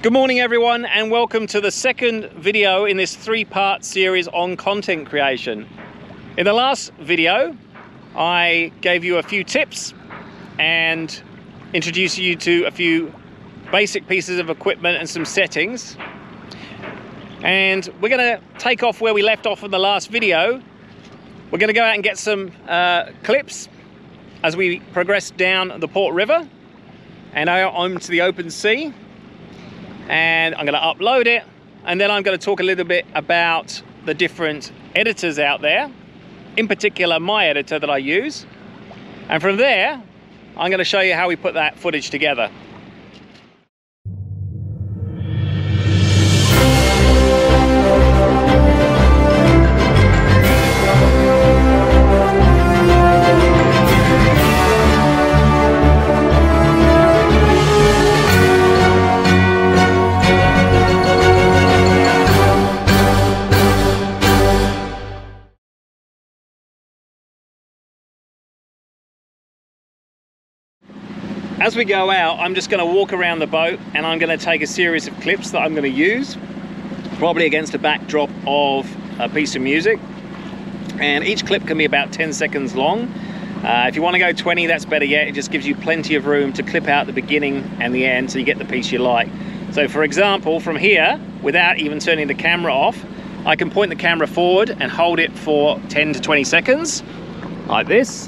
Good morning everyone, and welcome to the second video in this three-part series on content creation. In the last video, I gave you a few tips and introduced you to a few basic pieces of equipment and some settings. And we're gonna take off where we left off in the last video. We're gonna go out and get some clips as we progress down the Port River and out onto the open sea. And I'm gonna upload it, and then I'm gonna talk a little bit about the different editors out there, in particular my editor that I use. And from there, I'm gonna show you how we put that footage together. As we go out, I'm just going to walk around the boat and I'm going to take a series of clips that I'm going to use, probably against a backdrop of a piece of music. And each clip can be about 10 seconds long. If you want to go 20, that's better yet. It just gives you plenty of room to clip out the beginning and the end so you get the piece you like. So for example, from here, without even turning the camera off, I can point the camera forward and hold it for 10 to 20 seconds, like this.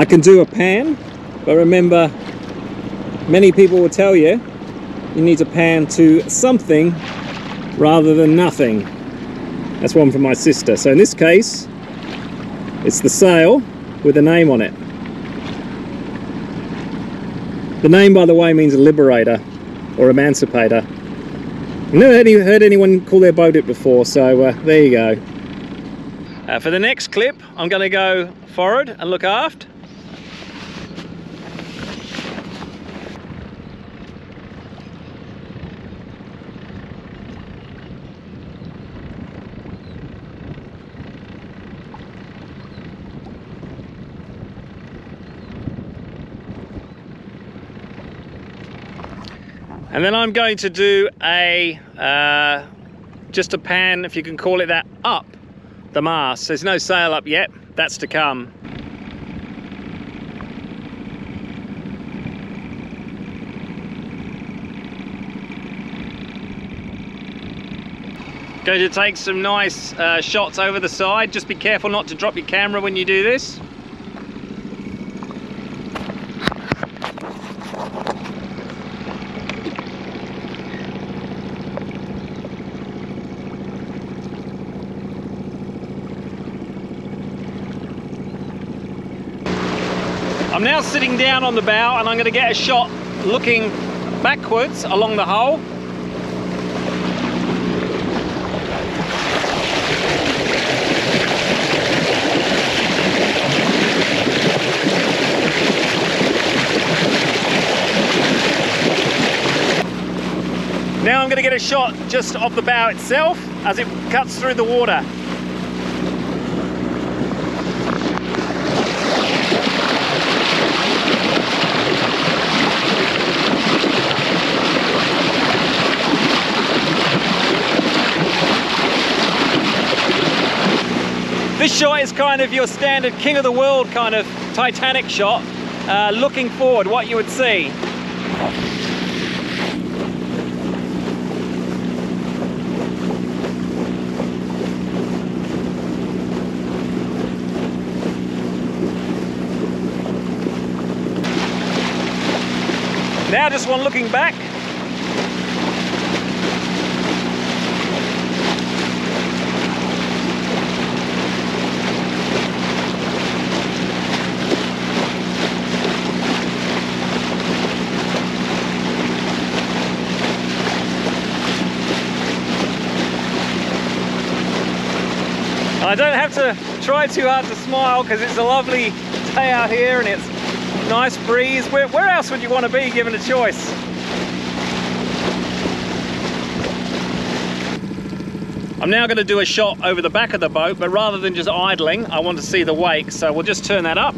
I can do a pan, but remember, many people will tell you, you need to pan to something rather than nothing. That's one from my sister. So in this case, it's the sail with a name on it. The name, by the way, means liberator or emancipator. I've never heard anyone call their boat it before, so there you go. For the next clip, I'm gonna go forward and look aft. And then I'm going to do a, just a pan, if you can call it that, up the mast. There's no sail up yet, that's to come. Going to take some nice shots over the side. Just be careful not to drop your camera when you do this. I'm now sitting down on the bow and I'm going to get a shot looking backwards along the hull. Now I'm going to get a shot just off the bow itself as it cuts through the water. This shot is kind of your standard King of the World kind of Titanic shot, looking forward, what you would see. Now just one looking back. I don't have to try too hard to smile because it's a lovely day out here and it's a nice breeze. Where else would you want to be given a choice? I'm now going to do a shot over the back of the boat, but rather than just idling, I want to see the wake, so we'll just turn that up.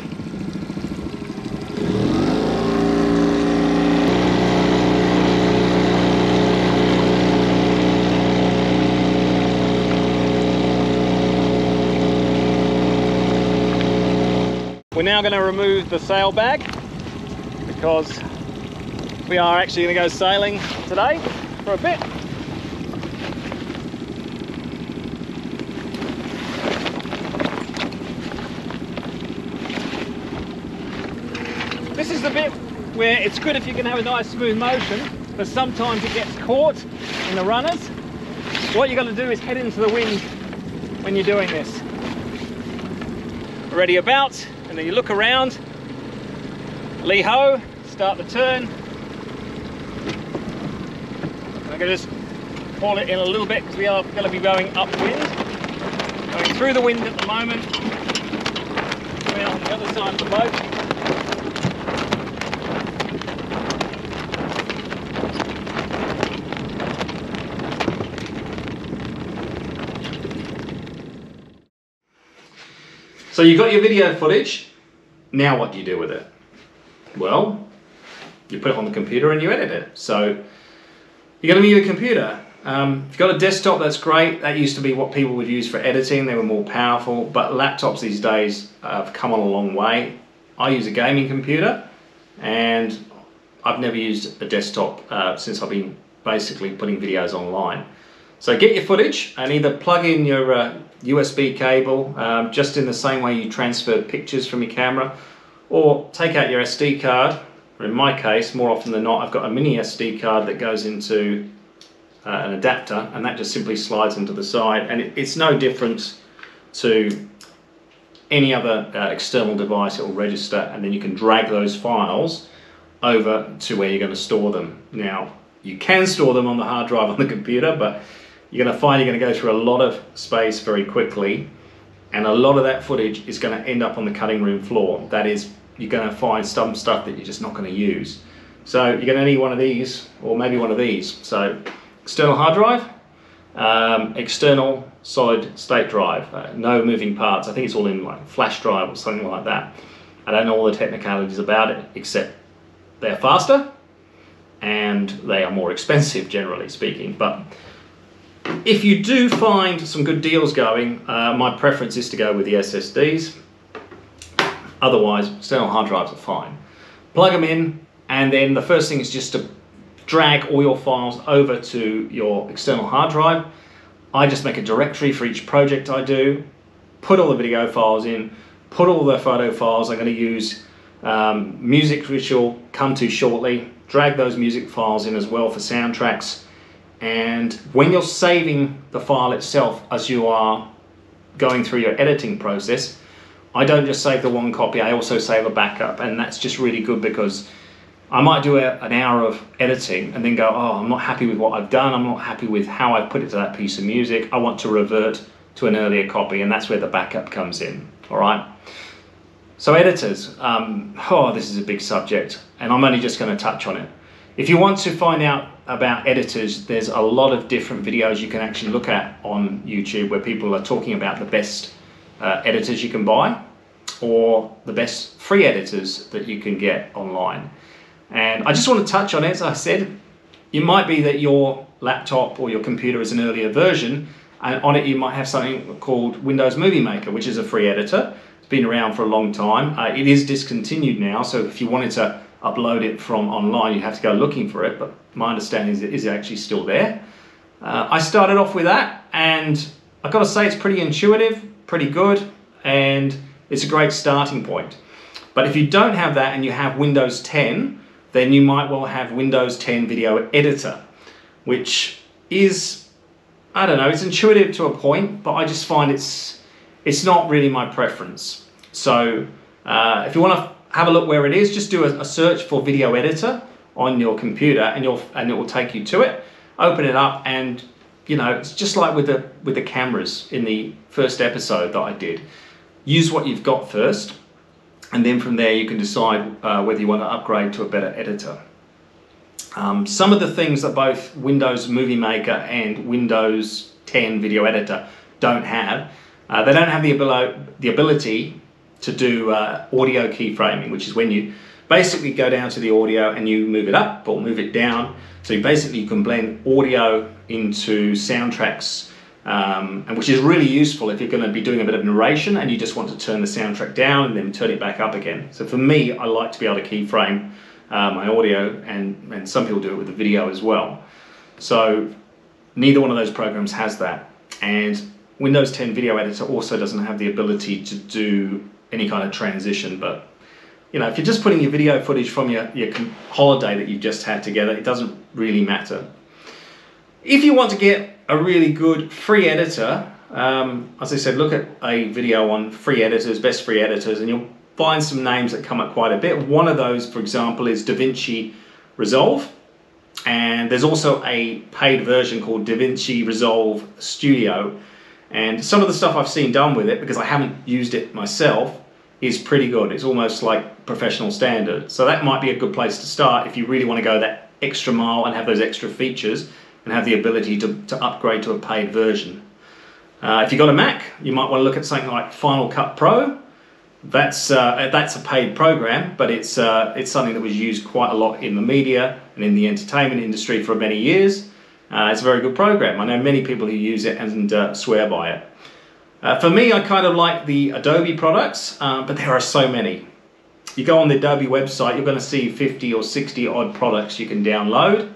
We're now going to remove the sail bag because we are actually going to go sailing today for a bit. This is the bit where it's good if you can have a nice smooth motion, but sometimes it gets caught in the runners. What you've got to do is head into the wind when you're doing this. Ready about. And then you look around, lee ho, start the turn. And I'm going to just haul it in a little bit because we are going to be going upwind, going through the wind at the moment. Coming out on the other side of the boat. So you've got your video footage. Now what do you do with it? Well, you put it on the computer and you edit it. So you're going to need a computer. If you've got a desktop, that's great. That used to be what people would use for editing. They were more powerful, but laptops these days have come on a long way. I use a gaming computer and I've never used a desktop since I've been basically putting videos online. So get your footage and either plug in your USB cable just in the same way you transfer pictures from your camera, or take out your SD card, or in my case, more often than not, I've got a mini SD card that goes into an adapter, and that just simply slides into the side, and it's no different to any other external device. It will register, and then you can drag those files over to where you're going to store them. Now, you can store them on the hard drive on the computer, but you're going to find you're going to go through a lot of space very quickly, and a lot of that footage is going to end up on the cutting room floor. That is, you're going to find some stuff that you're just not going to use. So you're going to need one of these, or maybe one of these. So external hard drive, external solid state drive, no moving parts. I think it's all in like flash drive or something like that. I don't know all the technicalities about it, except they're faster and they are more expensive, generally speaking. But if you do find some good deals going, my preference is to go with the SSDs. Otherwise, external hard drives are fine. Plug them in, and then the first thing is just to drag all your files over to your external hard drive. I just make a directory for each project I do, put all the video files in, put all the photo files. I'm going to use music, which you'll come to shortly. Drag those music files in as well for soundtracks. And when you're saving the file itself as you are going through your editing process, I don't just save the one copy, I also save a backup, and that's just really good because I might do an hour of editing and then go, oh, I'm not happy with what I've done, I'm not happy with how I've put it to that piece of music, I want to revert to an earlier copy, and that's where the backup comes in, all right? So editors, this is a big subject, and I'm only just going to touch on it. If you want to find out about editors, there's a lot of different videos you can actually look at on YouTube where people are talking about the best editors you can buy, or the best free editors that you can get online. And I just want to touch on it. As I said, it might be that your laptop or your computer is an earlier version, and on it you might have something called Windows Movie Maker, which is a free editor. It's been around for a long time. It is discontinued now, so if you wanted to upload it from online, you have to go looking for it, but my understanding is it is actually still there. I started off with that, and I've got to say it's pretty intuitive, pretty good, and it's a great starting point. But if you don't have that and you have Windows 10, then you might well have Windows 10 Video Editor, which is, I don't know, it's intuitive to a point, but I just find it's not really my preference. So if you want to have a look where it is, just do a search for video editor on your computer, and it will take you to it. Open it up, and you know, it's just like with the cameras in the first episode that I did. Use what you've got first, and then from there you can decide whether you want to upgrade to a better editor. Some of the things that both Windows Movie Maker and Windows 10 video editor don't have. They don't have the ability to do audio keyframing, which is when you basically go down to the audio and you move it up or move it down. So you basically can blend audio into soundtracks, and which is really useful if you're going to be doing a bit of narration and you just want to turn the soundtrack down and then turn it back up again. So for me, I like to be able to keyframe my audio, and some people do it with the video as well. So neither one of those programs has that. And Windows 10 Video Editor also doesn't have the ability to do any kind of transition. But you know, if you're just putting your video footage from your holiday that you've just had together, it doesn't really matter. If you want to get a really good free editor, as I said, look at a video on free editors, best free editors, and you'll find some names that come up quite a bit. One of those, for example, is DaVinci Resolve. And there's also a paid version called DaVinci Resolve Studio. And some of the stuff I've seen done with it, because I haven't used it myself, is pretty good. It's almost like professional standard. So that might be a good place to start if you really want to go that extra mile and have those extra features and have the ability to upgrade to a paid version. If you've got a Mac, you might want to look at something like Final Cut Pro. That's a paid program, but it's something that was used quite a lot in the media and in the entertainment industry for many years. It's a very good program. I know many people who use it and swear by it. For me, I kind of like the Adobe products, but there are so many. You go on the Adobe website, you're going to see 50 or 60 odd products you can download.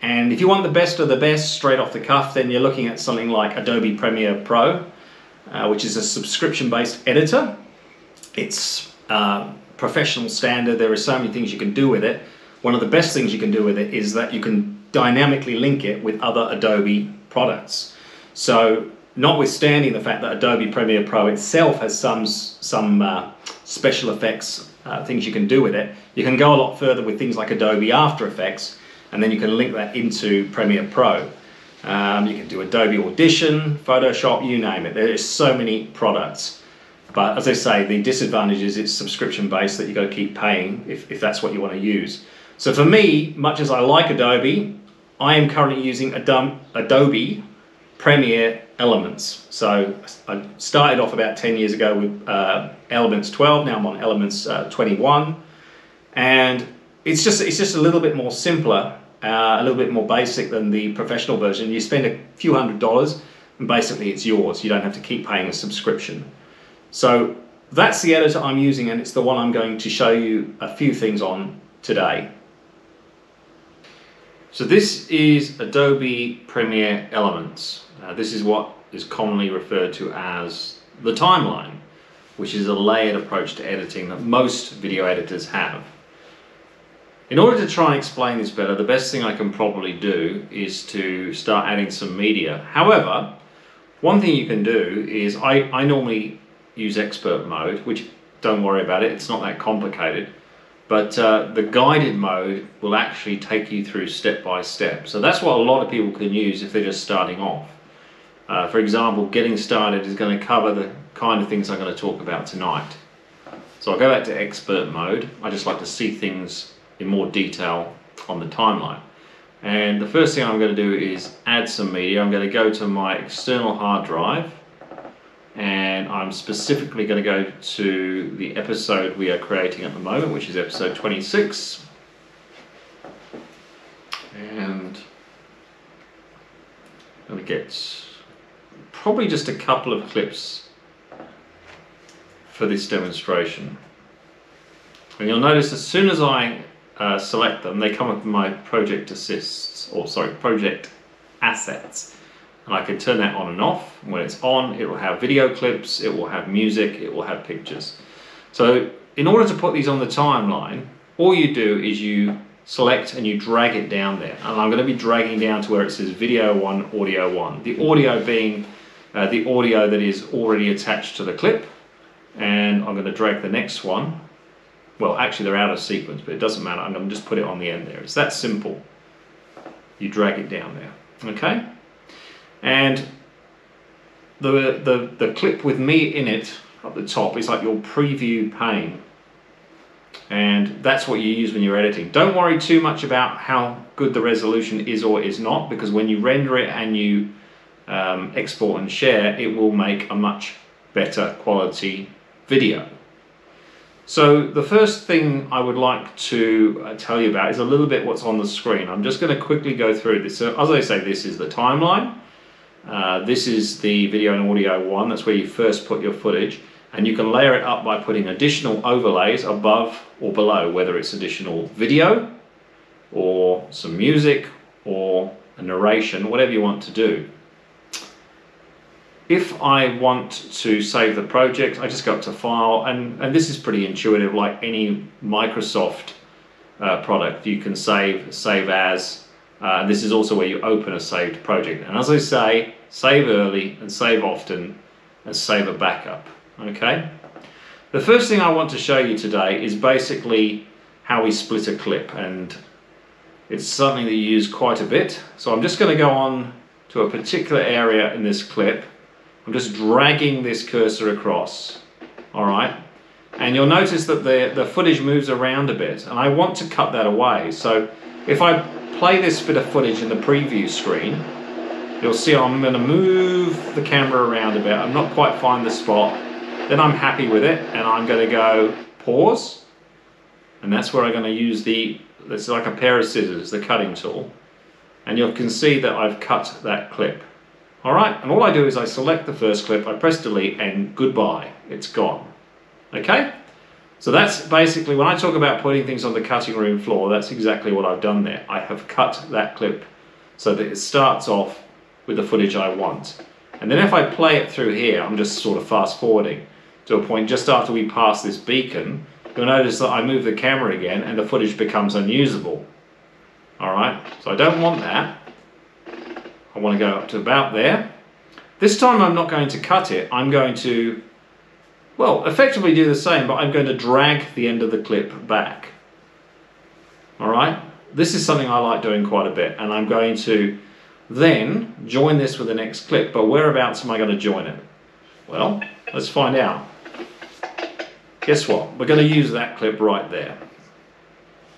And if you want the best of the best straight off the cuff, then you're looking at something like Adobe Premiere Pro, which is a subscription-based editor. It's professional standard. There are so many things you can do with it. One of the best things you can do with it is that you can dynamically link it with other Adobe products. So notwithstanding the fact that Adobe Premiere Pro itself has some special effects, things you can do with it, you can go a lot further with things like Adobe After Effects, and then you can link that into Premiere Pro. You can do Adobe Audition, Photoshop, you name it. There are so many products. But as I say, the disadvantage is it's subscription-based, that you've got to keep paying if that's what you want to use. So for me, much as I like Adobe, I am currently using Adobe Premiere Elements. So I started off about 10 years ago with Elements 12, now I'm on Elements 21. And it's just a little bit more simpler, a little bit more basic than the professional version. You spend a few $100s and basically it's yours. You don't have to keep paying a subscription. So that's the editor I'm using, and it's the one I'm going to show you a few things on today. So this is Adobe Premiere Elements. This is what is commonly referred to as the timeline, which is a layered approach to editing that most video editors have. In order to try and explain this better, the best thing I can probably do is to start adding some media. However, one thing you can do is I normally use expert mode, which, don't worry about it, it's not that complicated. But the guided mode will actually take you through step by step. So that's what a lot of people can use if they're just starting off. For example, getting started is going to cover the kind of things I'm going to talk about tonight. So I'll go back to expert mode. I just like to see things in more detail on the timeline. And the first thing I'm going to do is add some media. I'm going to go to my external hard drive, and I'm specifically going to go to the episode we are creating at the moment, which is episode 26. And I'm going to get probably just a couple of clips for this demonstration. And you'll notice as soon as I select them, they come up with my project assets. And I can turn that on and off. When it's on, it will have video clips, it will have music, it will have pictures. So in order to put these on the timeline, all you do is you select and you drag it down there. And I'm going to be dragging down to where it says video one, audio one. The audio being the audio that is already attached to the clip. And I'm going to drag the next one. Well, actually they're out of sequence, but it doesn't matter. I'm going to just put it on the end there. It's that simple. You drag it down there. Okay? And the clip with me in it up the top is like your preview pane, and that's what you use when you're editing. Don't worry too much about how good the resolution is or is not, because when you render it and you export and share, it will make a much better quality video. So the first thing I would like to tell you about is a little bit what's on the screen. I'm just going to quickly go through this. So as I say, this is the timeline. This is the video and audio one. That's where you first put your footage, and you can layer it up by putting additional overlays above or below, whether it's additional video or some music or a narration, whatever you want to do. If I want to save the project, I just go up to File, and this is pretty intuitive. Like any Microsoft product, you can save as, and this is also where you open a saved project. And as I say, save early and save often and save a backup, okay? The first thing I want to show you today is basically how we split a clip, and it's something that you use quite a bit. So I'm just gonna go on to a particular area in this clip. I'm just dragging this cursor across, all right? And you'll notice that the footage moves around a bit, and I want to cut that away. So if I play this bit of footage in the preview screen, you'll see I'm gonna move the camera around a bit. I'm not quite finding the spot. Then I'm happy with it, and I'm gonna go pause, and that's where I'm gonna use the, it's like a pair of scissors, the cutting tool. And you can see that I've cut that clip. All right, and all I do is I select the first clip, I press delete, and goodbye, it's gone, okay? So that's basically, when I talk about putting things on the cutting room floor, that's exactly what I've done there. I have cut that clip so that it starts off with the footage I want. And then if I play it through here, I'm just sort of fast forwarding to a point just after we pass this beacon, you'll notice that I move the camera again and the footage becomes unusable. All right, so I don't want that. I want to go up to about there. This time I'm not going to cut it. I'm going to, well, effectively do the same, but I'm going to drag the end of the clip back. All right, this is something I like doing quite a bit, and I'm going to then join this with the next clip, but whereabouts am I going to join it? Well, let's find out. Guess what? We're going to use that clip right there.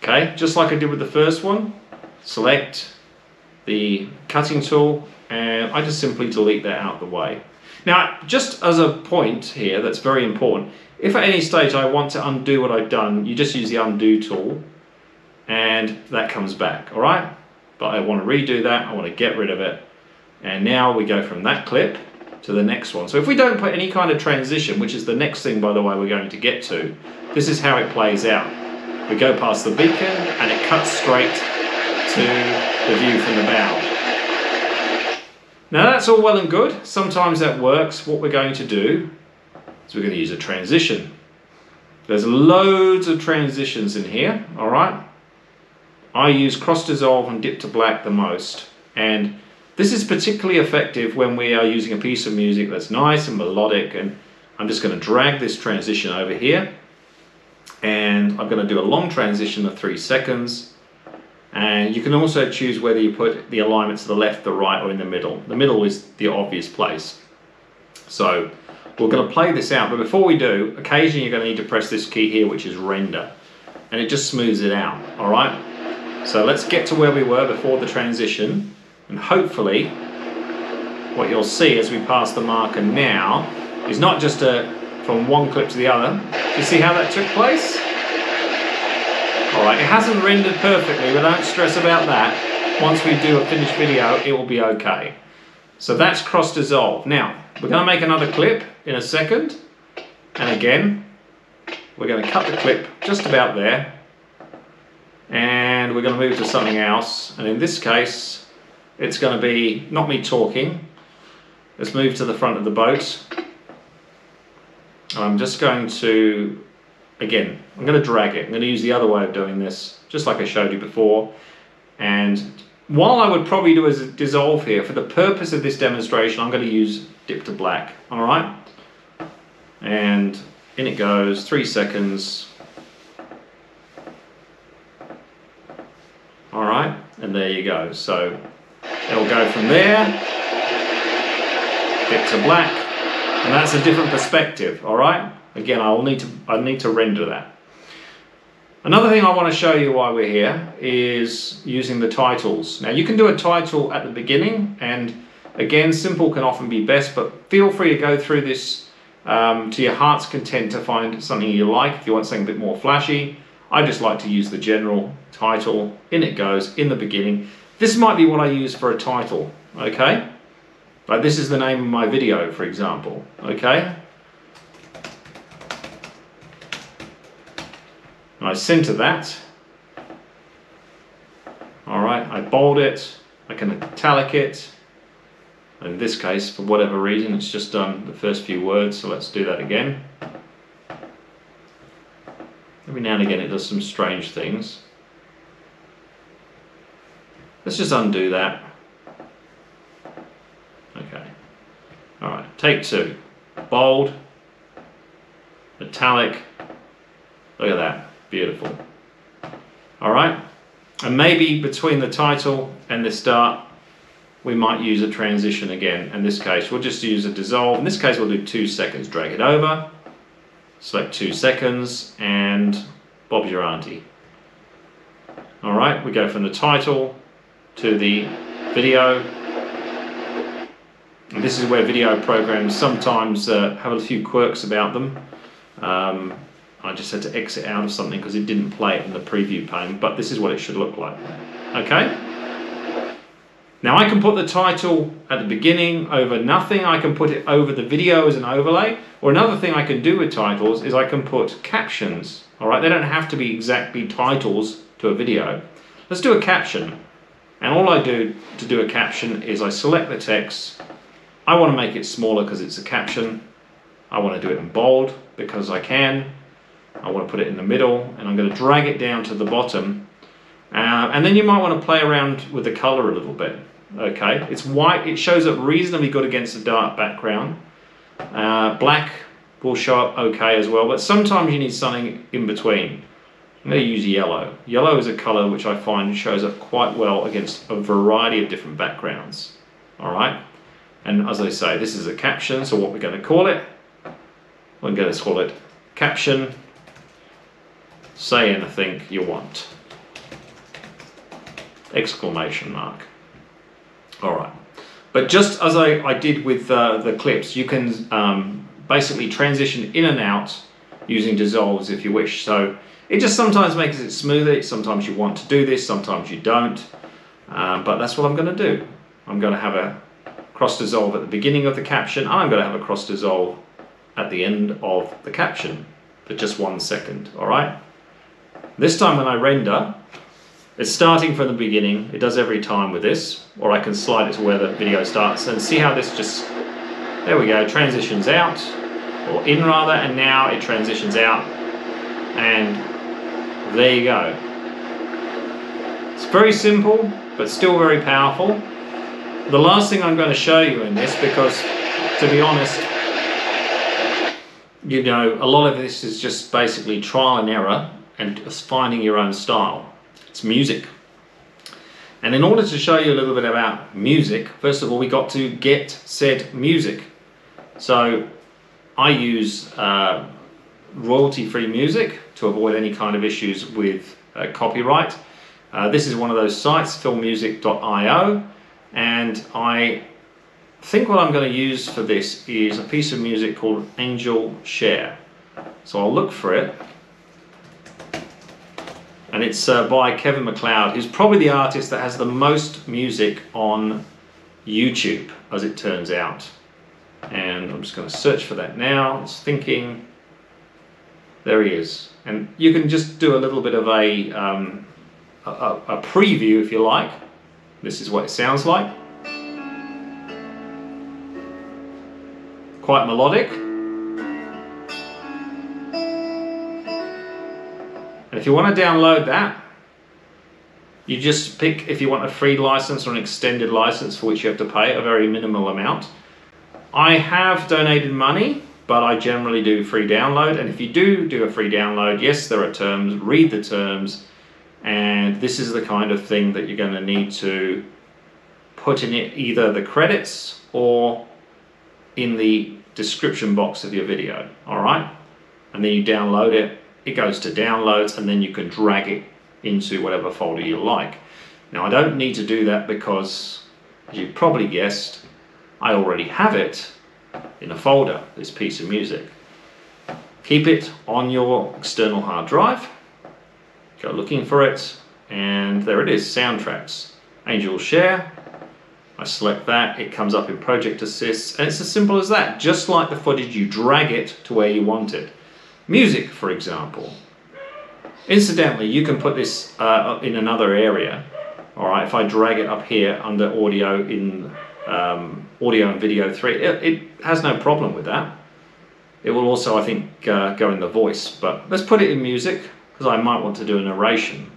Okay, just like I did with the first one, select the cutting tool, and I just simply delete that out of the way. Now, just as a point here that's very important, if at any stage I want to undo what I've done, you just use the undo tool, and that comes back, all right? But I want to redo that, I want to get rid of it, and now we go from that clip to the next one. So if we don't put any kind of transition, which is the next thing, by the way, we're going to get to, this is how it plays out. We go past the beacon, and it cuts straight to the view from the bow. Now that's all well and good. Sometimes that works. What we're going to do is we're going to use a transition. There's loads of transitions in here, all right? I use cross dissolve and dip to black the most. And this is particularly effective when we are using a piece of music that's nice and melodic. And I'm just going to drag this transition over here. And I'm going to do a long transition of 3 seconds, and you can also choose whether you put the alignment to the left, the right, or in the middle. The middle is the obvious place. So we're going to play this out, but before we do, occasionally you're going to need to press this key here, which is render, and it just smooths it out, all right? So let's get to where we were before the transition, and hopefully what you'll see as we pass the marker now is not just a from one clip to the other. You see how that took place? All right, it hasn't rendered perfectly, but don't stress about that. Once we do a finished video, it will be okay. So that's cross dissolve. Now, we're gonna make another clip in a second. And again, we're gonna cut the clip just about there. And we're gonna move to something else. And in this case, it's gonna be not me talking. Let's move to the front of the boat. I'm just going to, again, I'm going to drag it. I'm going to use the other way of doing this, just like I showed you before. And while I would probably do a dissolve here, for the purpose of this demonstration, I'm going to use dip to black, all right? And in it goes, 3 seconds. All right, and there you go. So it'll go from there, dip to black. And that's a different perspective, all right? Again, I need to render that. Another thing I want to show you while we're here is using the titles. Now, you can do a title at the beginning, and Again, simple can often be best, but feel free to go through this to your heart's content to find something you like. If you want something a bit more flashy, I just like to use the general title, in it goes, in the beginning. This might be what I use for a title, okay? Like this is the name of my video, for example, okay? And I center that. All right, I bold it, I can italic it. In this case, for whatever reason, it's just done the first few words, so let's do that again. Every now and again, it does some strange things. Let's just undo that. Okay. All right, take two. Bold, italic. Look at that, beautiful. All right, and maybe between the title and the start, we might use a transition again. In this case, we'll just use a dissolve. In this case, we'll do 2 seconds. Drag it over, select 2 seconds, and Bob's your auntie. All right, we go from the title to the video. And this is where video programs sometimes have a few quirks about them. I just had to exit out of something because it didn't play it in the preview pane, but this is what it should look like, okay? Now I can put the title at the beginning over nothing, I can put it over the video as an overlay, or another thing I can do with titles is I can put captions, all right? They don't have to be exactly titles to a video. Let's do a caption. And all I do to do a caption is I select the text. I want to make it smaller because it's a caption. I want to do it in bold because I can. I want to put it in the middle, and I'm going to drag it down to the bottom. And then you might want to play around with the color a little bit. Okay, it's white, it shows up reasonably good against a dark background. Black will show up okay as well, but sometimes you need something in between. I'm going to use yellow. Yellow is a color which I find shows up quite well against a variety of different backgrounds. All right, and as I say, this is a caption, so what we're going to call it, we're going to call it caption, say anything you want. Exclamation mark. All right, but just as I did with the clips, you can basically transition in and out using dissolves if you wish. So it just sometimes makes it smoother. Sometimes you want to do this, sometimes you don't, but that's what I'm going to do. I'm going to have a cross dissolve at the beginning of the caption, and I'm going to have a cross dissolve at the end of the caption for just 1 second. All right, this time when I render, it's starting from the beginning. It does every time with this, or I can slide it to where the video starts and see how this just, there we go, transitions out, or in rather, and now it transitions out, and there you go. It's very simple, but still very powerful. The last thing I'm going to show you in this, because to be honest, you know, a lot of this is just basically trial and error and just finding your own style. It's music. And in order to show you a little bit about music, first of all, we got to get said music. So I use royalty-free music to avoid any kind of issues with copyright. This is one of those sites, filmmusic.io, and I think what I'm going to use for this is a piece of music called Angel Share. So I'll look for it. And it's by Kevin MacLeod, who's probably the artist that has the most music on YouTube, as it turns out. And I'm just going to search for that now. It's thinking, there he is. And you can just do a little bit of a preview, if you like. This is what it sounds like. Quite melodic. If you want to download that, you just pick if you want a free license or an extended license, for which you have to pay a very minimal amount. I have donated money, but I generally do free download. And if you do a free download, yes, there are terms, read the terms. And this is the kind of thing that you're going to need to put in it, either the credits or in the description box of your video. All right. And then you download it. It goes to downloads, and then you can drag it into whatever folder you like. Now I don't need to do that because, as you probably guessed, I already have it in a folder, this piece of music. Keep it on your external hard drive, go looking for it, and there it is, soundtracks. Angel Share, I select that, it comes up in Project Assist, and it's as simple as that. Just like the footage, you drag it to where you want it. Music, for example. Incidentally, you can put this in another area. All right, if I drag it up here under audio in audio and video 3, it has no problem with that. It will also, I think, go in the voice, but let's put it in music because I might want to do a narration.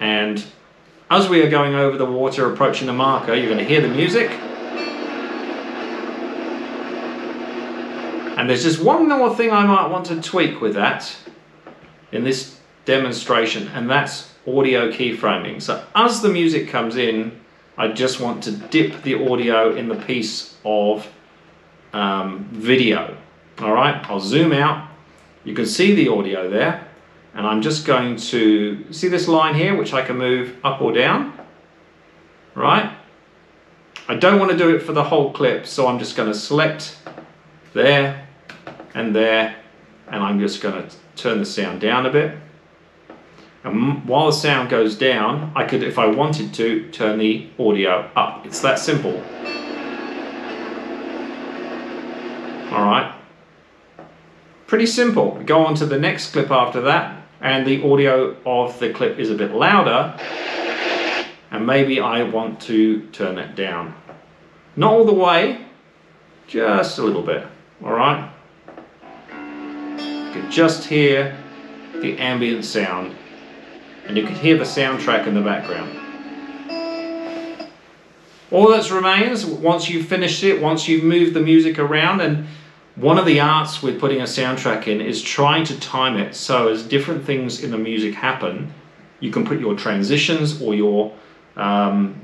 And as we are going over the water, approaching the marker, you're going to hear the music. And there's just one more thing I might want to tweak with that in this demonstration, and that's audio keyframing. So as the music comes in, I just want to dip the audio in the piece of video. All right, I'll zoom out. You can see the audio there. And I'm just going to see this line here, which I can move up or down, right? I don't want to do it for the whole clip, so I'm just going to select there, and I'm just going to turn the sound down a bit. And while the sound goes down, I could, if I wanted to, turn the audio up. It's that simple. All right. Pretty simple. We go on to the next clip after that, and the audio of the clip is a bit louder, and maybe I want to turn that down. Not all the way, just a little bit, all right? You can just hear the ambient sound, and you can hear the soundtrack in the background. All that remains, once you've finished it, once you've moved the music around, and one of the arts with putting a soundtrack in is trying to time it so as different things in the music happen, you can put your transitions or your,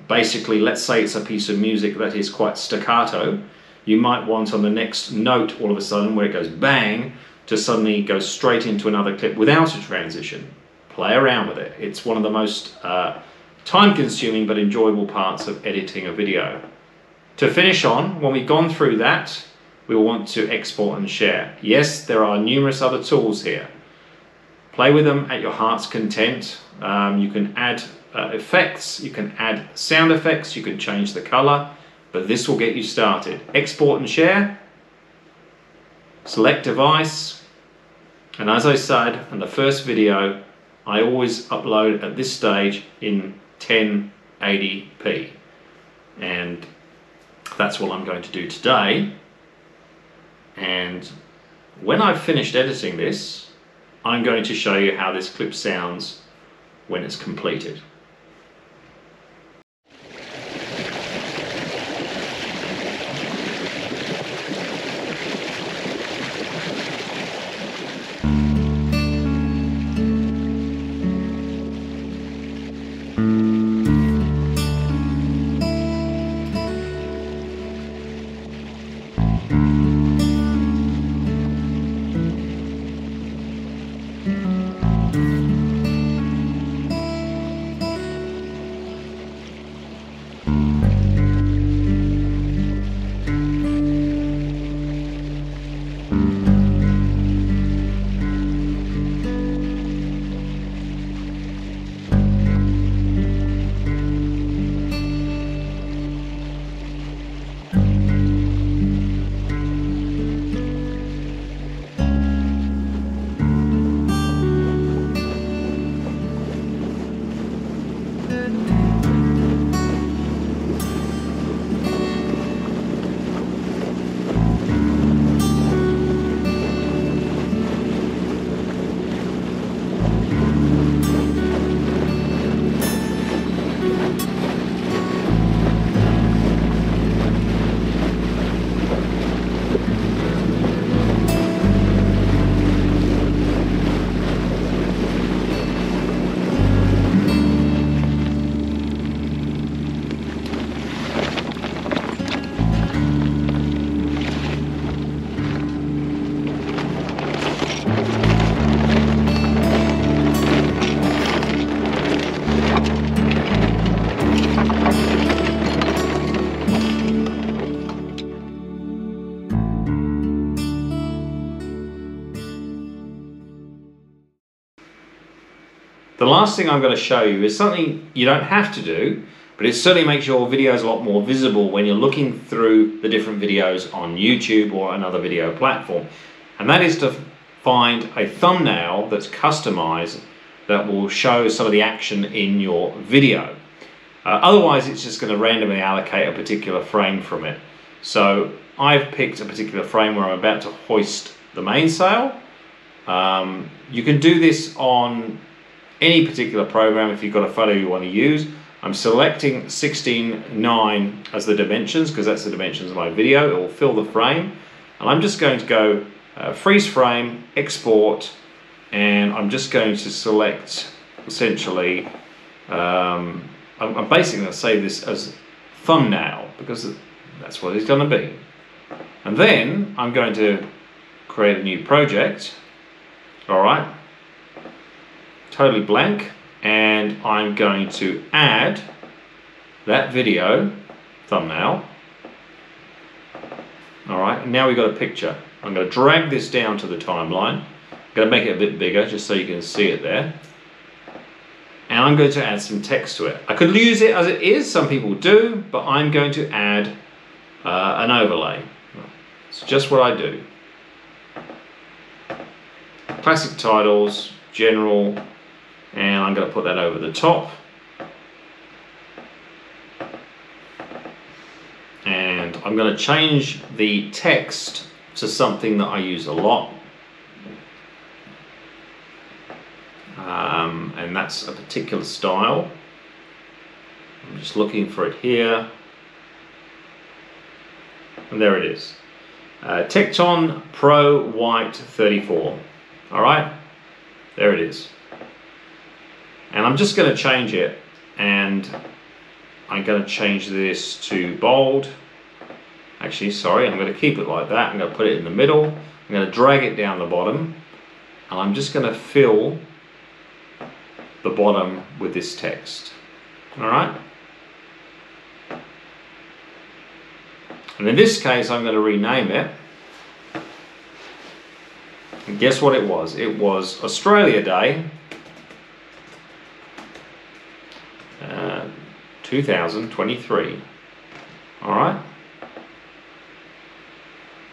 basically, let's say it's a piece of music that is quite staccato. You might want on the next note all of a sudden where it goes bang to suddenly go straight into another clip without a transition. Play around with it. It's one of the most time-consuming but enjoyable parts of editing a video. To finish on, when we've gone through that, we want to export and share. Yes, there are numerous other tools here. Play with them at your heart's content. You can add effects, you can add sound effects, you can change the color, but this will get you started. Export and share, select device, and as I said in the first video, I always upload at this stage in 1080p. And that's what I'm going to do today. And when I've finished editing this, I'm going to show you how this clip sounds when it's completed. The last thing I'm going to show you is something you don't have to do, but it certainly makes your videos a lot more visible when you're looking through the different videos on YouTube or another video platform. And that is to find a thumbnail that's customized that will show some of the action in your video. Otherwise, it's just going to randomly allocate a particular frame from it. So I've picked a particular frame where I'm about to hoist the mainsail. You can do this on any particular program if you've got a photo you want to use. I'm selecting 16:9 as the dimensions because that's the dimensions of my video. It will fill the frame. And I'm just going to go freeze frame, export, and I'm just going to select essentially, I'm basically going to save this as thumbnail because that's what it's going to be. And then I'm going to create a new project. All right, totally blank, and I'm going to add that video thumbnail. All right, now we've got a picture. I'm going to drag this down to the timeline. I'm going to make it a bit bigger just so you can see it there. And I'm going to add some text to it. I could use it as it is, some people do, but I'm going to add an overlay. It's just what I do. Classic titles, general, and I'm going to put that over the top. And I'm going to change the text to something that I use a lot. And that's a particular style. I'm just looking for it here. And there it is. Tekton Pro White 34. All right, there it is. And I'm just going to change it. And I'm going to change this to bold. Actually, sorry, I'm going to keep it like that. I'm going to put it in the middle. I'm going to drag it down the bottom. And I'm just going to fill the bottom with this text. All right. And in this case, I'm going to rename it. And guess what it was? It was Australia Day 2023. All right.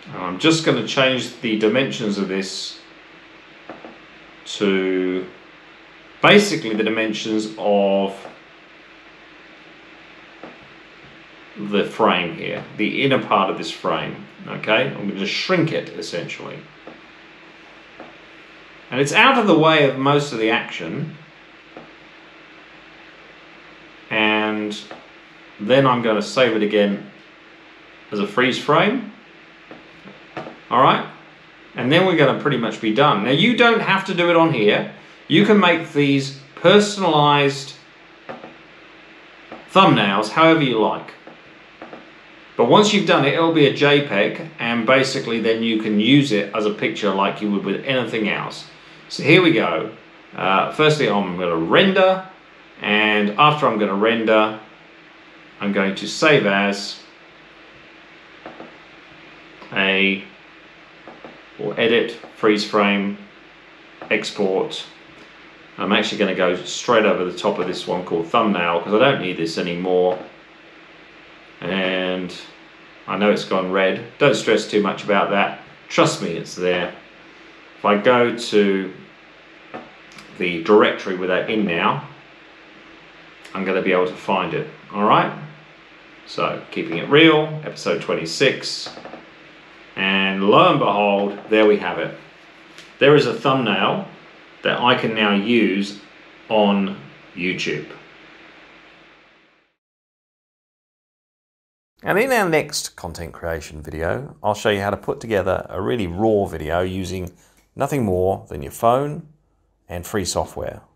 And I'm just going to change the dimensions of this to basically the dimensions of the frame here, the inner part of this frame, okay? I'm going to shrink it, essentially. And it's out of the way of most of the action. And then I'm going to save it again as a freeze frame, all right? And then we're going to pretty much be done. Now, you don't have to do it on here. You can make these personalized thumbnails however you like. But once you've done it, it'll be a JPEG, and basically then you can use it as a picture like you would with anything else. So here we go. Firstly, I'm going to render, and after I'm going to render, I'm going to save as or edit, freeze frame, export. I'm actually going to go straight over the top of this one called thumbnail because I don't need this anymore. And I know it's gone red. Don't stress too much about that. Trust me, it's there. If I go to the directory with that in now, I'm going to be able to find it. All right. So Keeping It Real, episode 26. And lo and behold, there we have it. There is a thumbnail that I can now use on YouTube. And in our next content creation video, I'll show you how to put together a really raw video using nothing more than your phone and free software.